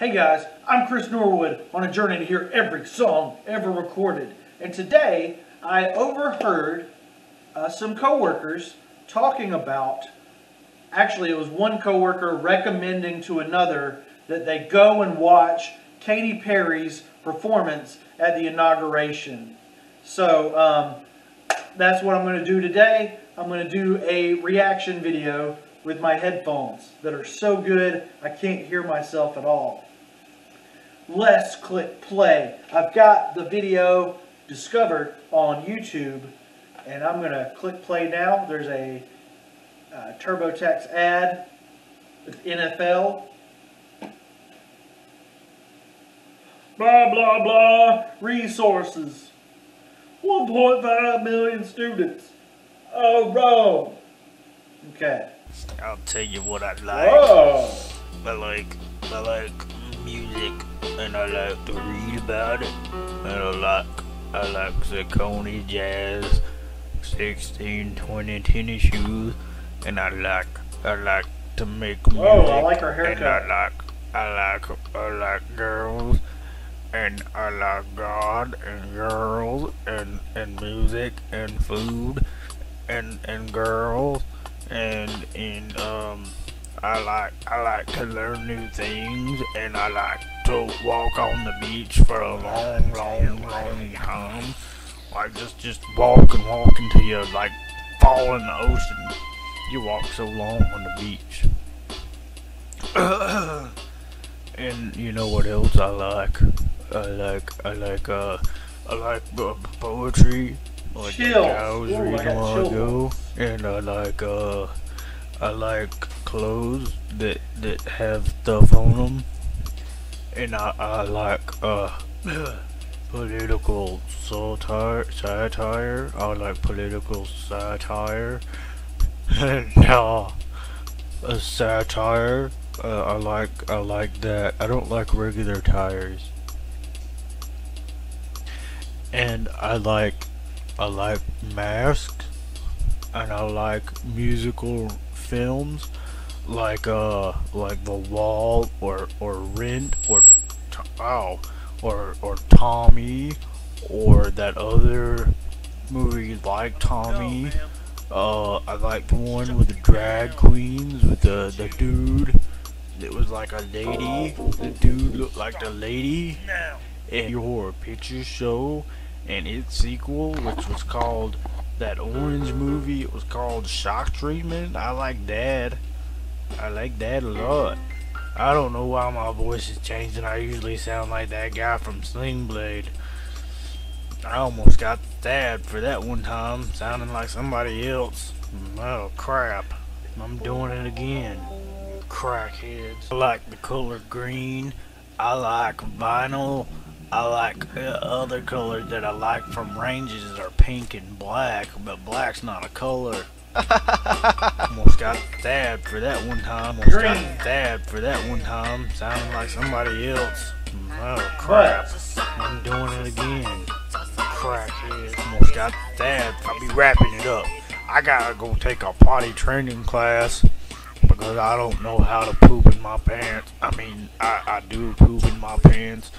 Hey guys, I'm Chris Norwood on a journey to hear every song ever recorded. And today I overheard some coworkers talking about, actually it was one coworker recommending to another that they go and watch Katy Perry's performance at the inauguration. So that's what I'm going to do today. I'm going to do a reaction video with my headphones that are so good I can't hear myself at all. Let's click play. I've got the video discovered on YouTube and I'm going to click play now. There's a TurboTax ad with NFL. Blah, blah, blah. Resources. 1.5 million students. Oh, bro. Okay. I'll tell you what I like. Whoa. I like music, and I like to read about it, and I like Ziccone jazz, 16-20 tennis shoes, and I like to make music. Oh, I like her haircut. And I like girls, and I like God and girls and music and food and girls. I like to learn new things, and I like to walk on the beach for a long time. Like just walk until you like fall in the ocean. You walk so long on the beach. And you know what else I like? I like poetry. Like cows reading while I go, and I like clothes that have stuff on them, and I like political satire. I like political satire, and satire. I like that. I don't like regular tires, and I like masks, and I like musical films, like The Wall or Rent or Tommy, or that other movie like Tommy. I like the one with the drag queens, with the dude. It was like a lady. The dude looked like the lady. And Your Horror Picture Show. And its sequel, which was called that orange movie, it was called Shock Treatment. I like that a lot. I don't know why my voice is changing. I usually sound like that guy from Sling Blade. I almost got stabbed for that one time, sounding like somebody else. Oh crap, I'm doing it again. Crackheads. I like the color green. I like vinyl. I like other colors that I like from ranges are pink and black, but black's not a color. Almost got stabbed for that one time. Almost got stabbed for that one time. Sounding like somebody else. Oh crap! I'm doing it again. Crackhead. Almost got stabbed. I'll be wrapping it up. I gotta go take a potty training class because I don't know how to poop in my pants. I mean, I do poop in my pants.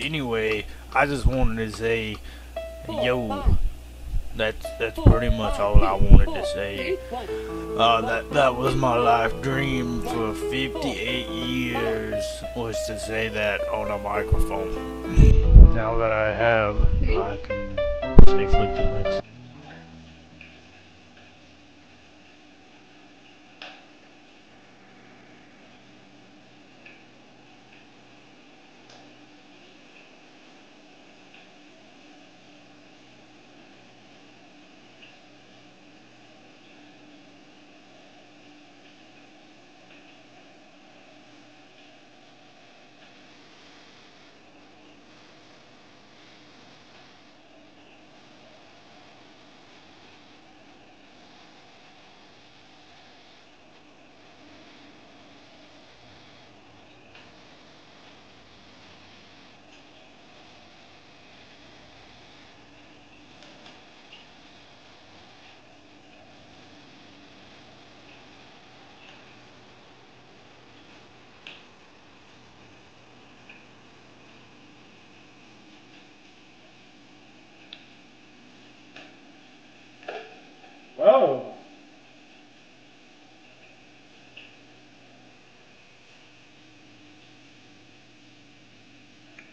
Anyway, I just wanted to say, yo, that's pretty much all I wanted to say. That was my life dream for 58 years, was to say that on a microphone. Now that I have, I can safely do it.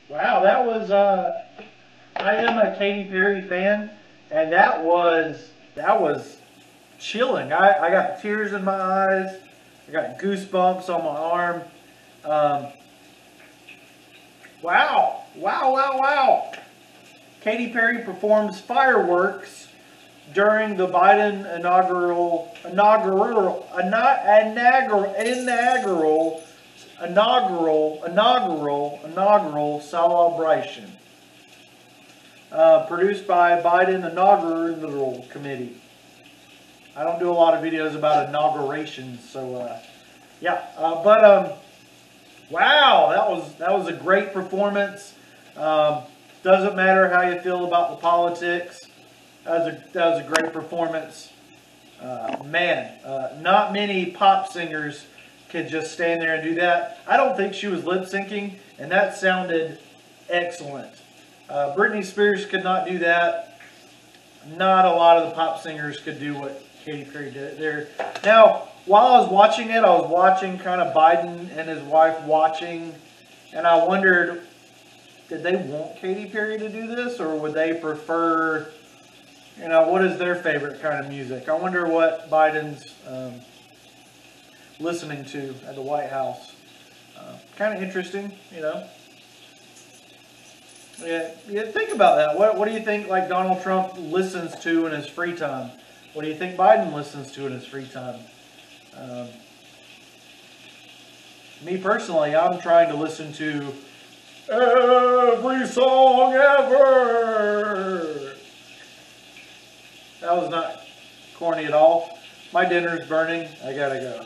Wow, that was, I am a Katy Perry fan, and that was chilling. I got tears in my eyes. I got goosebumps on my arm. Wow. Katy Perry performs Fireworks during the Biden inaugural celebration. Produced by Biden Inaugural Committee. I don't do a lot of videos about inaugurations, so yeah. Wow, that was a great performance. Doesn't matter how you feel about the politics. That was a great performance. Not many pop singers could just stand there and do that. I don't think she was lip syncing, and that sounded excellent. Britney Spears could not do that. Not a lot of the pop singers could do what Katy Perry did there. Now, while I was watching it, I was watching kind of Biden and his wife watching, and I wondered, did they want Katy Perry to do this, or would they prefer, you know, what is their favorite kind of music? I wonder what Biden's listening to at the White House. Kind of interesting, you know. Yeah, think about that. What do you think, like, Donald Trump listens to in his free time? What do you think Biden listens to in his free time? Me personally, I'm trying to listen to Every Song Ever. That was not corny at all. My dinner's burning. I gotta go.